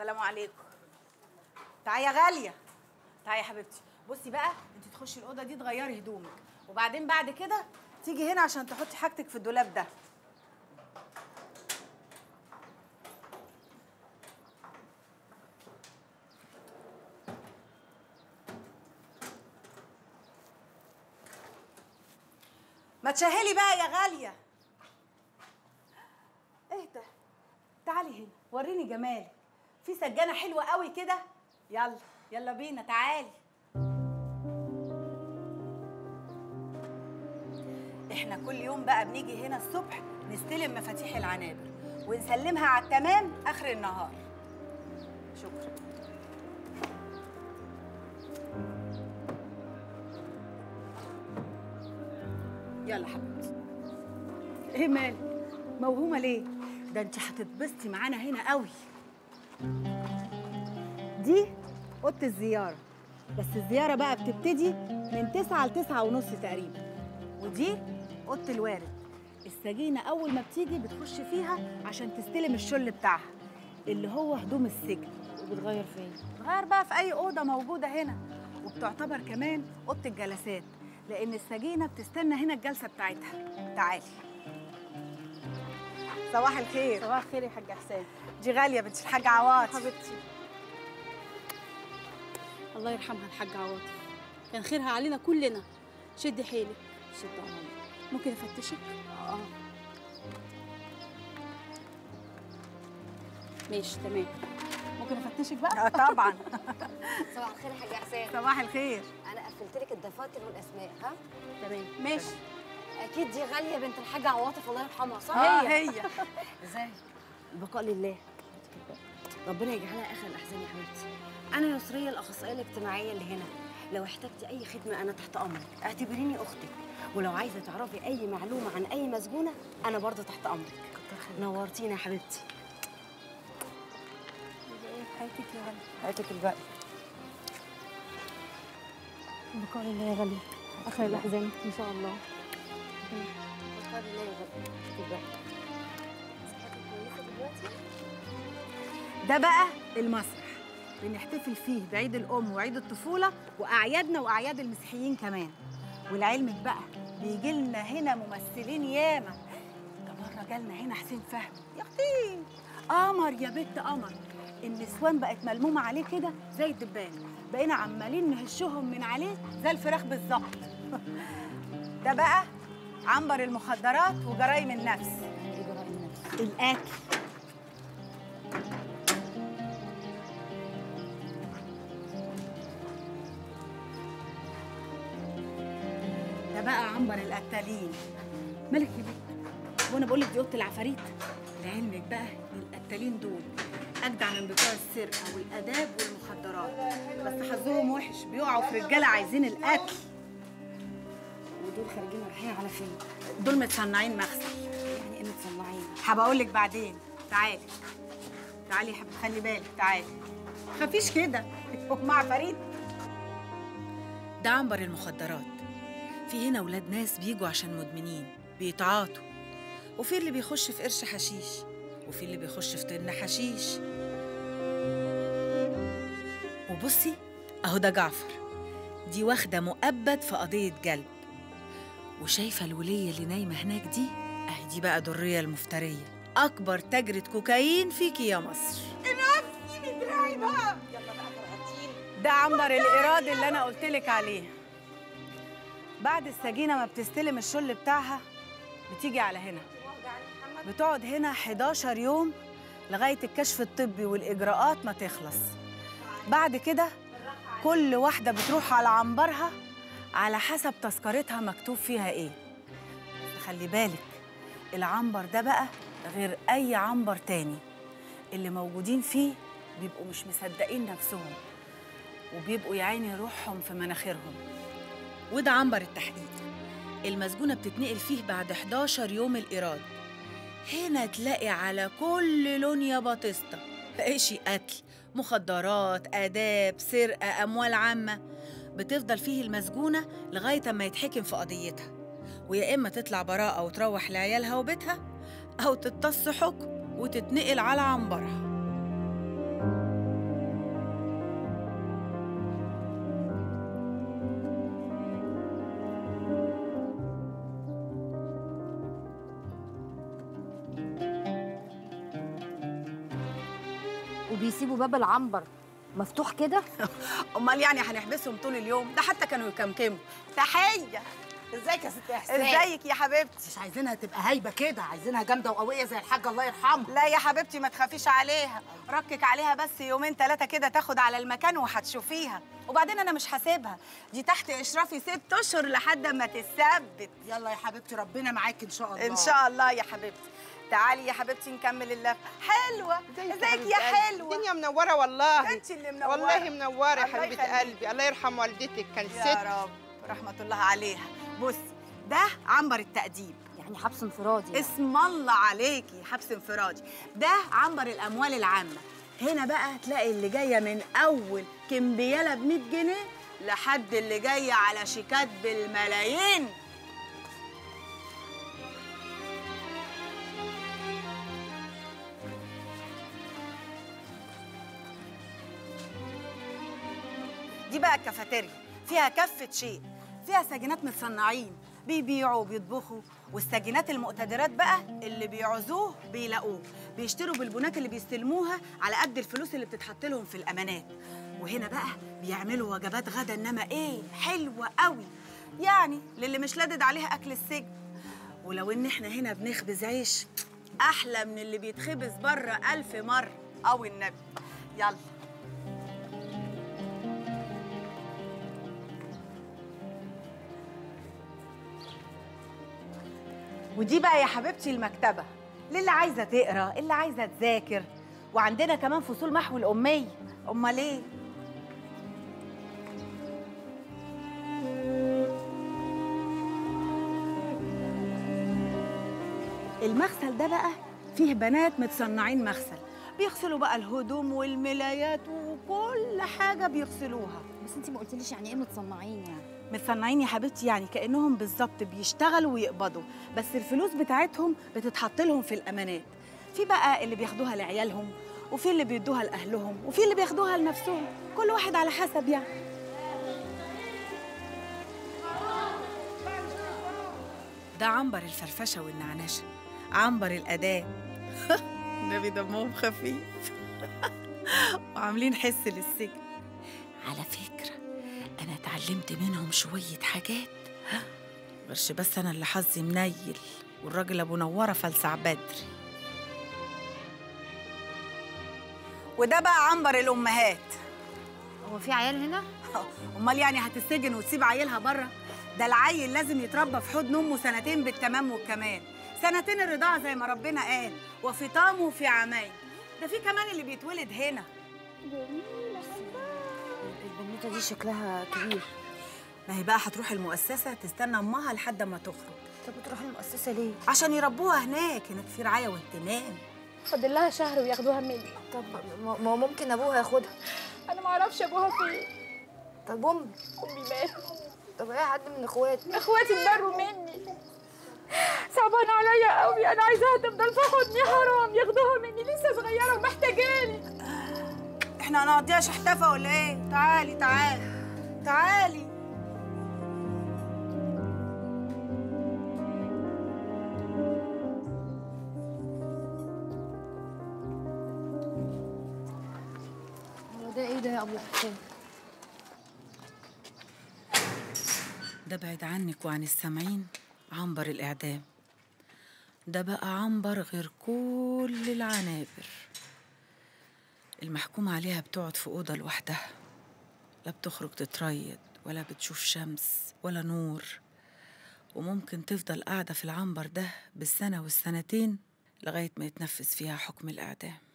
السلام عليكم. تعالي يا غاليه. تعالي يا حبيبتي. بصي بقى، انت تخشي الاوضه دي تغيري هدومك، وبعدين بعد كده تيجي هنا عشان تحطي حاجتك في الدولاب ده. ما تشهلي بقى يا غاليه. اهدى، تعالي هنا وريني جمالك. في سجانه حلوه قوي كده. يلا يلا بينا، تعالي. احنا كل يوم بقى بنيجي هنا الصبح نستلم مفاتيح العنابر ونسلمها على التمام اخر النهار. شكرا. يلا حبيبتي. ايه مالك؟ موهومه ليه؟ ده انت هتتبسطي معانا هنا قوي. دي اوضه الزياره، بس الزياره بقى بتبتدي من 9 ل 9:30 تقريبا. ودي اوضه الوارد، السجينه اول ما بتيجي بتخش فيها عشان تستلم الشل بتاعها اللي هو هدوم السجن. وبتغير فين؟ بتغير بقى في اي اوضه موجوده هنا، وبتعتبر كمان اوضه الجلسات لأن السجينة بتستنى هنا الجلسة بتاعتها. تعالي. صباح الخير. صباح الخير يا حاجة حسين. دي غالية بنت الحاجة عواطف. حبيبتي. الله يرحمها الحاجة عواطف، كان خيرها علينا كلنا. شدي حيلك. شدي حيلك. ممكن أفتشك؟ آه. ماشي تمام. ممكن أفتشك بقى؟ آه طبعًا. صباح الخير يا حاجة حسين. صباح الخير. أنا قفلت لك الدفاتر والأسماء. ها؟ تمام ماشي. أكيد دي غالية بنت الحاجة عواطف الله يرحمها، صح؟ هي. إزاي؟ البقاء لله. ربنا يجعلها آخر الأحزان يا حبيبتي. أنا نصرية الأخصائية الاجتماعية اللي هنا، لو احتجتي أي خدمة أنا تحت أمرك، اعتبريني أختك، ولو عايزة تعرفي أي معلومة عن أي مسجونة أنا برضه تحت أمرك. كتر خيرك. نورتينا يا حبيبتي. إيه حياتك يا غالية؟ حياتك الباقي. بقاء الله يا غالية، آخر الأحزان إن شاء الله. بقاء الله يا غالية. شكرا. صحتك كويسة دلوقتي؟ ده بقى المسرح، بنحتفل فيه بعيد الأم وعيد الطفولة وأعيادنا وأعياد المسيحيين كمان. ولعلمك بقى بيجي لنا هنا ممثلين ياما. ده مرة جالنا هنا حسين فهمي، يا أختي قمر يا بنت قمر. النسوان بقت ملمومة عليه كده زي الدبان، بقينا عمالين نهشهم من عليه زي الفراخ بالظبط. ده بقى عنبر المخدرات وجرايم النفس. ايه جرايم النفس؟ الأكل. ده بقى عنبر القتالين. مالك يا بنت؟ وأنا بقول لك دي أوضة العفاريت؟ لعلمك بقى القتالين دول أجدع من بتوع السرقة والآداب والمخدرات، بس حظهم وحش بيقعوا في رجالة عايزين القتل. ودول خارجين رايحين على فين؟ دول متصنعين مغسل. يعني إيه متصنعين؟ هبقى أقول لك بعدين. تعالي تعالي يا حبيبتي، خلي بالك. تعالي خفيش كده، هم عفاريت. ده عنبر المخدرات، في هنا ولاد ناس بيجوا عشان مدمنين بيتعاطوا، وفي اللي بيخش في قرش حشيش، وفي اللي بيخش في طن حشيش. وبصي اهو ده جعفر، دي واخده مؤبد في قضيه جلب. وشايفه الوليه اللي نايمه هناك دي؟ اهي دي بقى دريه المفتريه، اكبر تاجره كوكايين فيكي يا مصر. نفسي دراعي بقى. يلا بقى فرقتيني. ده عنبر الايراد اللي انا قلت لك عليه. بعد السجينه ما بتستلم الشل بتاعها بتيجي على هنا، بتقعد هنا 11 يوم لغاية الكشف الطبي والإجراءات ما تخلص. بعد كده كل واحدة بتروح على عنبرها على حسب تذكرتها مكتوب فيها إيه. خلي بالك العنبر ده بقى غير أي عنبر تاني، اللي موجودين فيه بيبقوا مش مصدقين نفسهم وبيبقوا يا عيني روحهم في مناخيرهم. وده عنبر التحقيق، المسجونة بتتنقل فيه بعد 11 يوم الإيراد. هنا تلاقي على كل لون يا بطسطة، شيء قتل، مخدرات، آداب، سرقة، أموال عامة. بتفضل فيه المسجونة لغاية ما يتحكم في قضيتها، ويا إما تطلع براءة وتروح لعيالها وبيتها، أو تتص حكم وتتنقل على عنبرها. وبيسيبوا باب العنبر مفتوح كده؟ امال يعني هنحبسهم طول اليوم؟ ده حتى كانوا يكمكموا. تحيه. ازيك يا ست احسان؟ ازيك يا حبيبتي؟ مش عايزينها تبقى هايبه كده، عايزينها جامده وقويه زي الحاجه الله يرحمها. لا يا حبيبتي ما تخافيش عليها، ركك عليها بس يومين ثلاثه كده تاخد على المكان وهتشوفيها. وبعدين انا مش هسيبها، دي تحت اشرافي 6 اشهر لحد ما تتثبت. يلا يا حبيبتي ربنا معاكي ان شاء الله. ان شاء الله يا حبيبتي. تعالي يا حبيبتي نكمل اللفه. حلوه ازيك يا حلوه؟ الدنيا منوره والله. انت اللي منوره والله، منوره يا حبيبه قلبي. الله يرحم والدتك كانت ست يا رب رحمه الله عليها. بصي ده عنبر التأديب، يعني حبس انفرادي يعني. اسم الله عليكي، حبس انفرادي. ده عنبر الاموال العامه، هنا بقى تلاقي اللي جايه من اول كمبياله ب 100 جنيه لحد اللي جايه على شيكات بالملايين. دي بقى الكافيتيريا، فيها كافة شيء، فيها ساجنات متصنعين بيبيعوا وبيطبخوا، والساجنات المقتدرات بقى اللي بيعوزوه بيلاقوه، بيشتروا بالبنات اللي بيستلموها على قد الفلوس اللي بتتحط لهم في الامانات. وهنا بقى بيعملوا وجبات غدا، انما ايه حلوه قوي يعني للي مش لادد عليها اكل السجن. ولو ان احنا هنا بنخبز عيش احلى من اللي بيتخبز بره 1000 مره او النبي. يلا ودي بقى يا حبيبتي المكتبة للي عايزة تقرا، اللي عايزة تذاكر، وعندنا كمان فصول محو الأمية. أمال إيه؟ المغسل ده بقى فيه بنات متصنعين مغسل، بيغسلوا بقى الهدوم والملايات وكل حاجة بيغسلوها. بس أنت ما قلتليش يعني إيه متصنعين؟ يعني متصنعين يا حبيبتي يعني كأنهم بالظبط بيشتغلوا ويقبضوا، بس الفلوس بتاعتهم بتتحط لهم في الأمانات. في بقى اللي بياخدوها لعيالهم، وفي اللي بيدوها لأهلهم، وفي اللي بياخدوها لنفسهم، كل واحد على حسب يعني. ده عنبر الفرفشة والنعناشة، عنبر الأداة. النبي دمهم خفيف. وعاملين حس للسجن. على فكرة أنا اتعلمت منهم شوية حاجات، غيرش بس أنا اللي حظي منيل والراجل أبو نورة فلسع بدري. وده بقى عنبر الأمهات. هو في عيال هنا؟ أمال يعني هتتسجن وتسيب عيالها بره؟ ده العيل لازم يتربى في حضن أمه 2 سنين بالتمام والكمال، 2 سنين الرضاعة زي ما ربنا قال، وفي طعم وفي عمايل. ده في كمان اللي بيتولد هنا. البنوتة دي شكلها كبير. ما هي بقى هتروح المؤسسة تستنى أمها لحد ما تخرج. طب بتروح المؤسسة ليه؟ عشان يربوها هناك، هناك في رعاية واهتمام. فاضل لها شهر وياخدوها مني. طب ما هو ممكن أبوها ياخدها. أنا ما أعرفش أبوها فين. طب أمي ماتت. طب أي حد من إخواتي. إخواتي اتبروا مني. صعبانة عليا قوي، أنا عايزاها تفضل في حضني، حرام ياخدوها مني، لسه صغيرة ومحتاجاني. احنا هنقضيها شحتفة ولا ايه؟ تعالي تعالي تعالي. هو ده ايه ده يا ابو حسين؟ ده بعيد عنك وعن السامعين، عنبر الاعدام. ده بقى عنبر غير كل العنابر. المحكوم عليها بتقعد في أوضة لوحدها، لا بتخرج تتريض ولا بتشوف شمس ولا نور، وممكن تفضل قاعدة في العنبر ده بالسنة وال2 سنين لغاية ما يتنفذ فيها حكم الإعدام.